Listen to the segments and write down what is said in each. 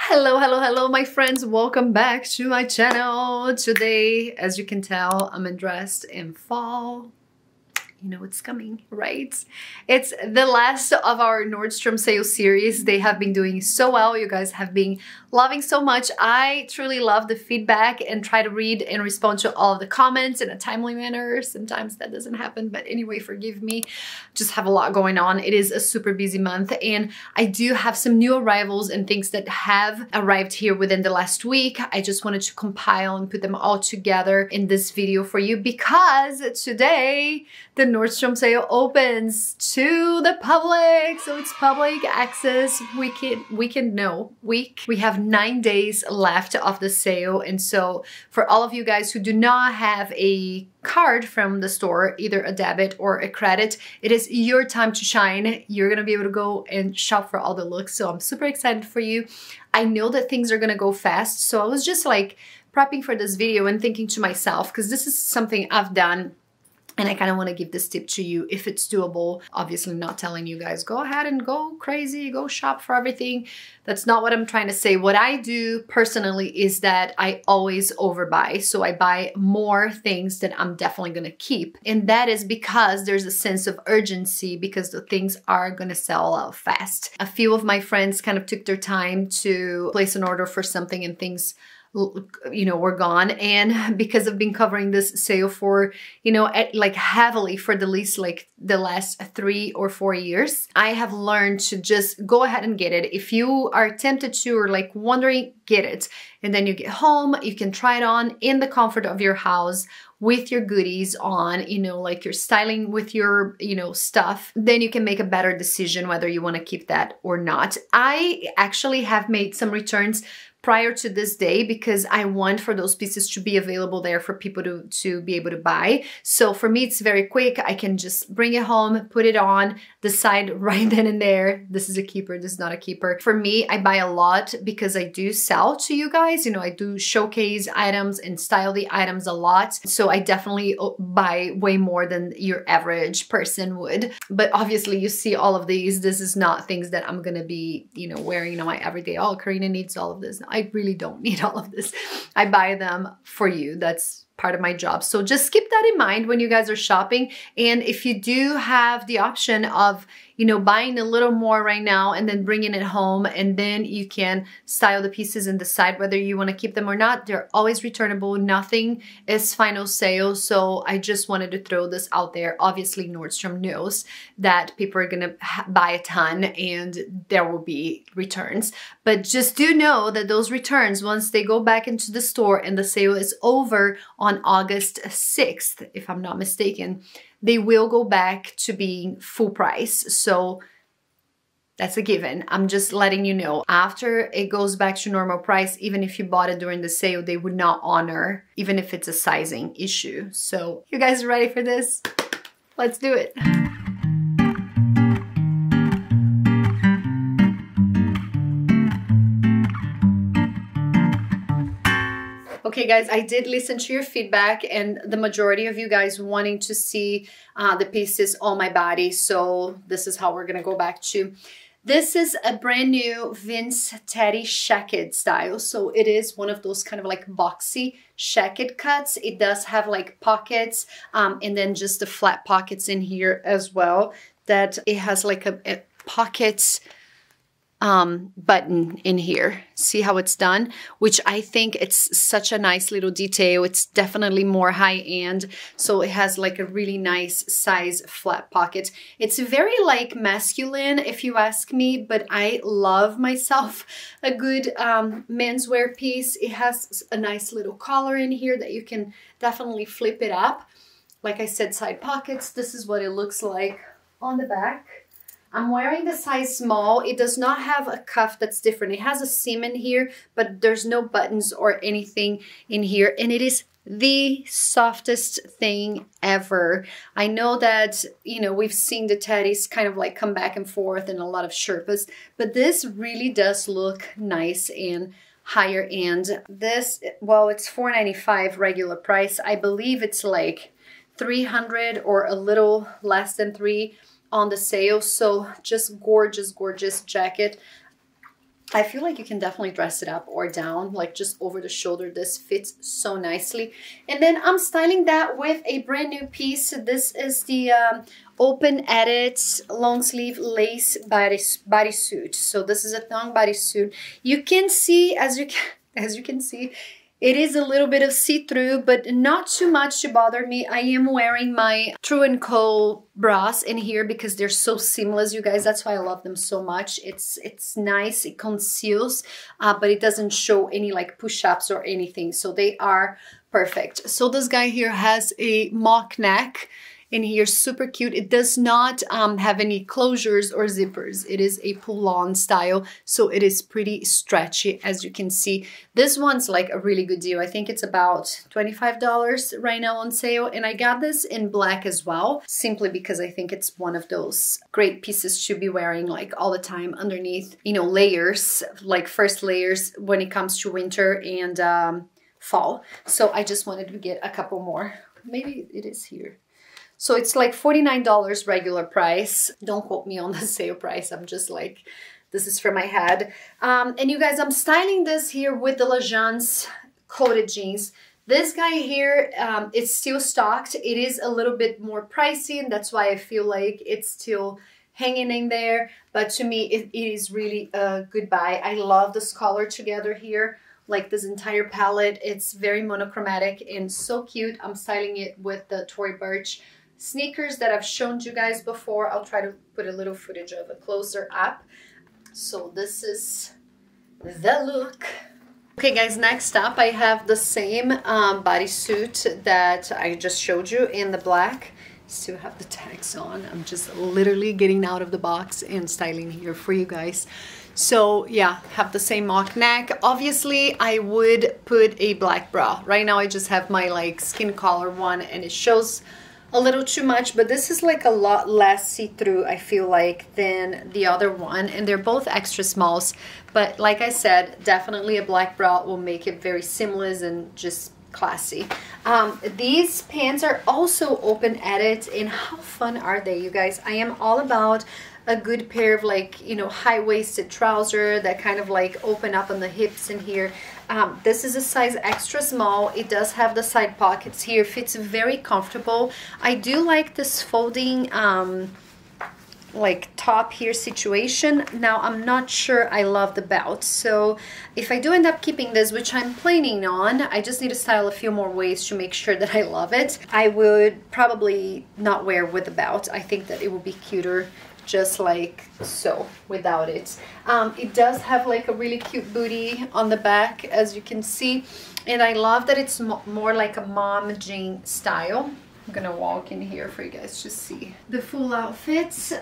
Hello my friends, welcome back to my channel. Today, as you can tell, I'm dressed in fall. You know it's coming, right? It's the last of our Nordstrom sale series. They have been doing so well. You guys have been loving so much. I truly love the feedback and try to read and respond to all of the comments in a timely manner. Sometimes that doesn't happen, but anyway, forgive me. Just have a lot going on. It is a super busy month, and I do have some new arrivals and things that have arrived here within the last week. I just wanted to compile and put them all together in this video for you, because today the Nordstrom sale opens to the public, so it's public access week. We have 9 days left of the sale, and so for all of you guys who do not have a card from the store, either a debit or a credit, it is your time to shine. You're gonna be able to go and shop for all the looks, so I'm super excited for you. I know that things are gonna go fast, so I was just like prepping for this video and thinking to myself, because this is something I've done and I kind of want to give this tip to you if it's doable. Obviously not telling you guys, go ahead and go crazy, go shop for everything. That's not what I'm trying to say. What I do personally is that I always overbuy. So I buy more things that I'm definitely going to keep. And that is because there's a sense of urgency, because the things are going to sell out fast. A few of my friends kind of took their time to place an order for something, and things, you know, we're gone. And because I've been covering this sale for, you know, like heavily for the least like the last 3 or 4 years, I have learned to just go ahead and get it. If you are tempted to, or like wondering, get it. And then you get home, you can try it on in the comfort of your house with your goodies on, you know, like your styling with your, you know, stuff. Then you can make a better decision whether you want to keep that or not. I actually have made some returns prior to this day, because I want for those pieces to be available there for people to be able to buy. So for me, it's very quick. I can just bring it home, put it on, decide right then and there, this is a keeper, this is not a keeper. For me, I buy a lot because I do sell to you guys. You know, I do showcase items and style the items a lot. So I definitely buy way more than your average person would. But obviously you see all of these. This is not things that I'm going to be, you know, wearing on my everyday. Oh, Karina needs all of this. I really don't need all of this. I buy them for you. That's part of my job. So just keep that in mind when you guys are shopping. And if you do have the option of, you know, buying a little more right now and then bringing it home, and then you can style the pieces and decide whether you want to keep them or not. They're always returnable. Nothing is final sale. So I just wanted to throw this out there. Obviously Nordstrom knows that people are going to buy a ton and there will be returns, but just do know that those returns, once they go back into the store and the sale is over on August 6th, if I'm not mistaken, they will go back to being full price. So that's a given. I'm just letting you know. After it goes back to normal price, even if you bought it during the sale, they would not honor, even if it's a sizing issue. So you guys ready for this? Let's do it. Okay guys, I did listen to your feedback, and the majority of you guys wanting to see the pieces on my body. So this is how we're gonna go back to. This is a brand new Vince Teddy shacket style. So it is one of those kind of like boxy shacket cuts. It does have like pockets and then just the flat pockets in here as well, that it has like a pockets button in here. See how it's done, which I think it's such a nice little detail. It's definitely more high-end, so it has like a really nice size flat pocket. It's very like masculine if you ask me, but I love myself a good menswear piece. It has a nice little collar in here that you can definitely flip it up. Like I said, side pockets. This is what it looks like on the back. I'm wearing the size small. It does not have a cuff that's different. It has a seam in here, but there's no buttons or anything in here. And it is the softest thing ever. I know that, you know, we've seen the teddies kind of like come back and forth in a lot of Sherpas, but this really does look nice and higher end. This, well, it's $4.95 regular price. I believe it's like $300 or a little less than $3 on the sale. So just gorgeous, gorgeous jacket. I feel like you can definitely dress it up or down, like just over the shoulder. This fits so nicely. And then I'm styling that with a brand new piece. This is the Open Edit long sleeve lace bodysuit. So this is a thong bodysuit. You can see, as you can see, it is a little bit of see-through, but not too much to bother me. I am wearing my True & Co. bras in here because they're so seamless, you guys. That's why I love them so much. It's nice, it conceals, but it doesn't show any like push-ups or anything. So they are perfect. So this guy here has a mock neck in here, super cute. It does not have any closures or zippers. It is a pull-on style, so it is pretty stretchy, as you can see. This one's like a really good deal. I think it's about $25 right now on sale, and I got this in black as well, simply because I think it's one of those great pieces to be wearing like all the time underneath, you know, layers, like first layers when it comes to winter and fall. So I just wanted to get a couple more. Maybe it is here. So it's like $49 regular price. Don't quote me on the sale price. I'm just like, this is for my head. And you guys, I'm styling this here with the L'Agence coated jeans. This guy here, it's still stocked. It is a little bit more pricey, and that's why I feel like it's still hanging in there. But to me, it is really a good buy. I love this color together here. Like this entire palette, it's very monochromatic and so cute. I'm styling it with the Tory Burch sneakers that I've shown you guys before. I'll try to put a little footage of a closer up. So this is the look. Okay guys, next up I have the same bodysuit that I just showed you in the black. Still have the tags on. I'm just literally getting out of the box and styling here for you guys. So yeah, have the same mock neck. Obviously I would put a black bra. Right now I just have my like skin color one and it shows a little too much, but this is like a lot less see-through, I feel like, than the other one, and they're both extra smalls. But like I said, definitely a black bra will make it very seamless and just classy. These pants are also Open Edit, and how fun are they, you guys? I am all about a good pair of like, you know, high-waisted trousers that kind of like open up on the hips in here. This is a size extra small. It does have the side pockets here. Fits very comfortable. I do like this folding like top here situation. Now I'm not sure I love the belt, so if I do end up keeping this, which I'm planning on, I just need to style a few more ways to make sure that I love it. I would probably not wear with the belt. I think that it will be cuter just like so without it. It does have like a really cute booty on the back, as you can see, and I love that it's more like a mom jean style. I'm gonna walk in here for you guys to see the full outfits.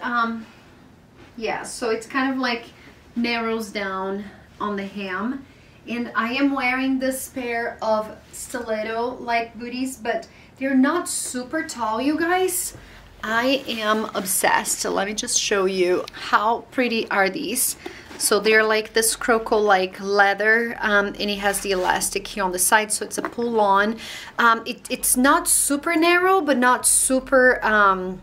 Yeah, so it's kind of like narrows down on the hem, and I am wearing this pair of stiletto like booties, but they're not super tall, you guys. I am obsessed. So let me just show you how pretty are these. So they're like this croco like leather, and it has the elastic here on the side, so it's a pull on. It's not super narrow, but not super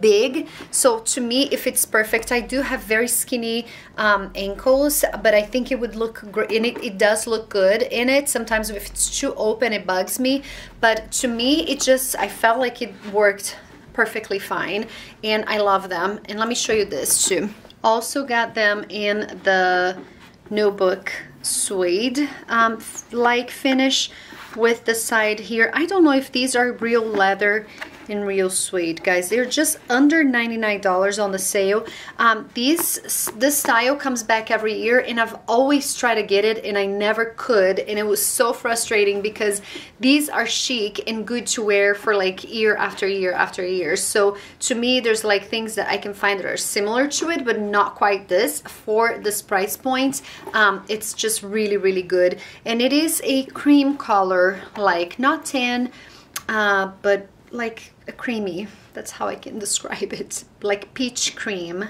big. So to me, if it's perfect. I do have very skinny ankles, but I think it would look great, and it does look good in it. Sometimes if it's too open, it bugs me, but to me it just, I felt like it worked perfectly fine, and I love them. And let me show you this too. Also got them in the notebook suede like finish with the side here. I don't know if these are real leather and real suede, guys. They're just under $99 on the sale. This style comes back every year, and I've always tried to get it, and I never could, and it was so frustrating because these are chic and good to wear for like year after year after year. So to me, there's like things that I can find that are similar to it, but not quite this for this price point. It's just really, really good, and it is a cream color, like not tan, but like a creamy, that's how I can describe it, like peach cream.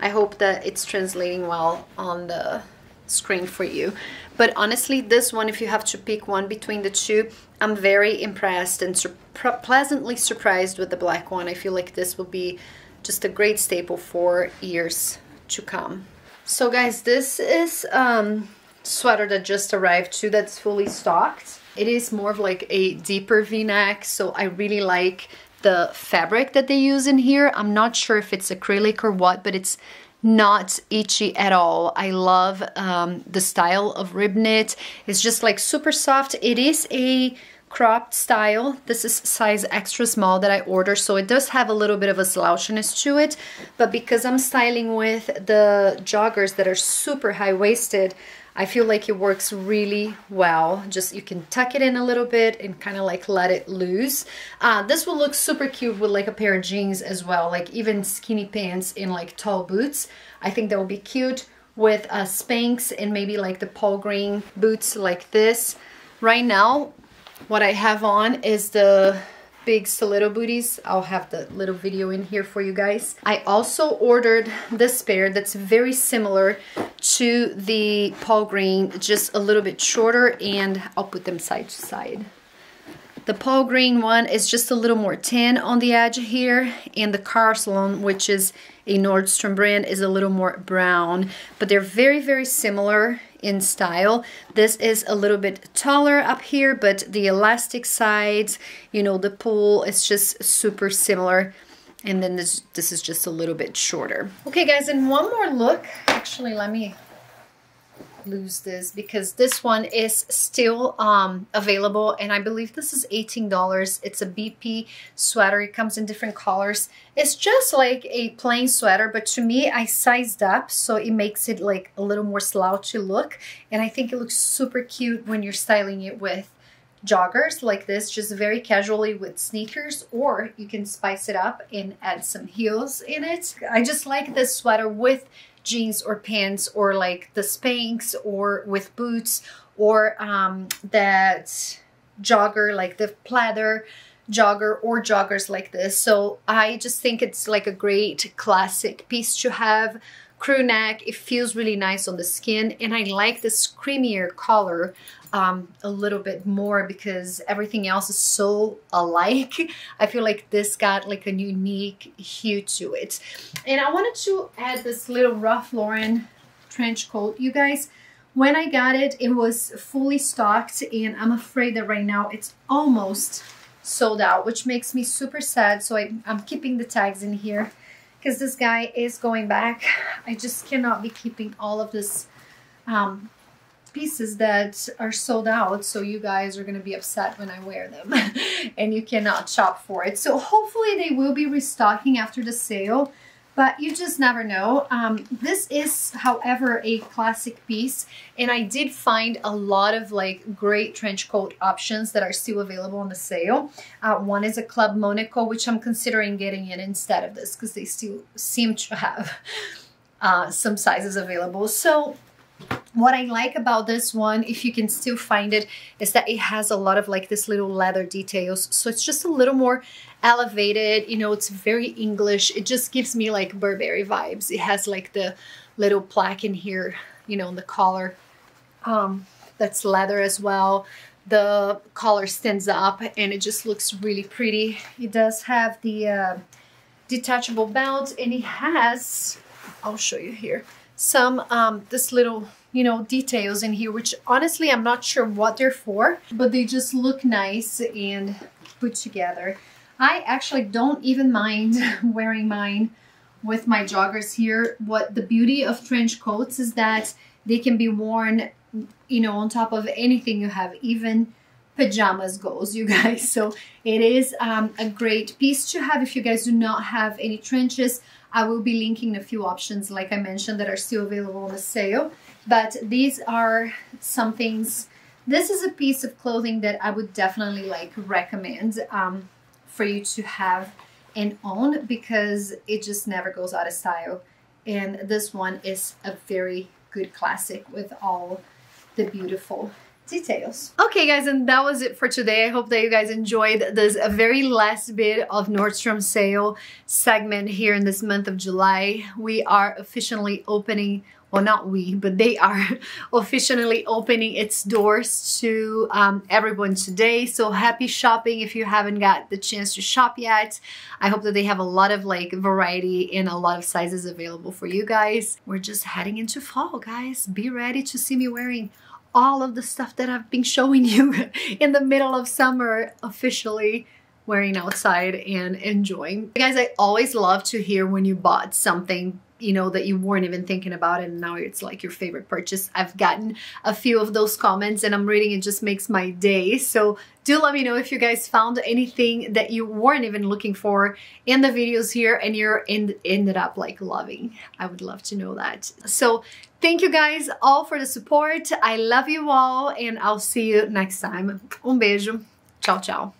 I hope that it's translating well on the screen for you. But honestly, this one, if you have to pick one between the two, I'm very impressed and pleasantly surprised with the black one. I feel like this will be just a great staple for years to come. So guys, this is sweater that just arrived too, that's fully stocked. It is more of like a deeper v-neck, so I really like the fabric that they use in here. I'm not sure if it's acrylic or what, but it's not itchy at all. I love the style of rib knit. It's just like super soft. It is a cropped style. This is size extra small that I ordered, so it does have a little bit of a slouchiness to it, but because I'm styling with the joggers that are super high-waisted, I feel like it works really well. Just you can tuck it in a little bit and kind of like let it loose. This will look super cute with like a pair of jeans as well, like even skinny pants and like tall boots. I think that will be cute with a Spanx and maybe like the Paul Green boots like this. Right now, what I have on is the big stiletto booties. I'll have the little video in here for you guys. I also ordered this pair that's very similar to the Paul Green, just a little bit shorter, and I'll put them side to side. The Paul Green one is just a little more tan on the edge here, and the Caslon, which is a Nordstrom brand, is a little more brown, but they're very, very similar in style. This is a little bit taller up here, but the elastic sides, you know, the pull is just super similar. And then this is just a little bit shorter. Okay guys, and one more look. Actually, let me lose this because this one is still available, and I believe this is $18. It's a BP sweater. It comes in different colors. It's just like a plain sweater, but to me, I sized up, so it makes it like a little more slouchy look, and I think it looks super cute when you're styling it with joggers like this, just very casually with sneakers, or you can spice it up and add some heels in it. I just like this sweater with jeans or pants, or like the Spanx, or with boots, or that jogger, like the pleather jogger, or joggers like this. So I just think it's like a great classic piece to have. Crew neck, it feels really nice on the skin, and I like this creamier color a little bit more because everything else is so alike. I feel like this got like a unique hue to it. And I wanted to add this little Ralph Lauren trench coat. You guys, when I got it, it was fully stocked, and I'm afraid that right now it's almost sold out, which makes me super sad. So I'm keeping the tags in here because this guy is going back. I just cannot be keeping all of this pieces that are sold out, so you guys are going to be upset when I wear them and you cannot shop for it. So hopefully they will be restocking after the sale, but you just never know. This is, however, a classic piece, and I did find a lot of like great trench coat options that are still available on the sale. One is a Club Monaco, which I'm considering getting it instead of this because they still seem to have some sizes available. So what I like about this one, if you can still find it, is that it has a lot of like this little leather details. So it's just a little more elevated, you know, it's very English. It just gives me like Burberry vibes. It has like the little plaque in here, you know, in the collar. That's leather as well. The collar stands up and it just looks really pretty. It does have the detachable belt, and it has, I'll show you here, some this little, you know, details in here, which honestly I'm not sure what they're for, but they just look nice and put together. I actually don't even mind wearing mine with my joggers here. What the beauty of trench coats is that they can be worn, you know, on top of anything you have, even pajamas goes, you guys. So it is a great piece to have if you guys do not have any trenches. I will be linking a few options, like I mentioned, that are still available on the sale, but these are some things. This is a piece of clothing that I would definitely like recommend for you to have and own, because it just never goes out of style. And this one is a very good classic with all the beautiful details. Okay guys, and that was it for today. I hope that you guys enjoyed this very last bit of Nordstrom sale segment here in this month of July. We are officially opening well, not we, but they are officially opening its doors to everyone today. So happy shopping if you haven't got the chance to shop yet. I hope that they have a lot of like variety and a lot of sizes available for you guys. We're just heading into fall, guys. Be ready to see me wearing all of the stuff that I've been showing you in the middle of summer, officially wearing outside and enjoying. Guys, I always love to hear when you bought something, you know, that you weren't even thinking about it and now it's like your favorite purchase. I've gotten a few of those comments and I'm reading, it just makes my day. So do let me know if you guys found anything that you weren't even looking for in the videos here and you're ended up like loving. I would love to know that. So thank you guys all for the support. I love you all and I'll see you next time. Um beijo. Ciao, ciao.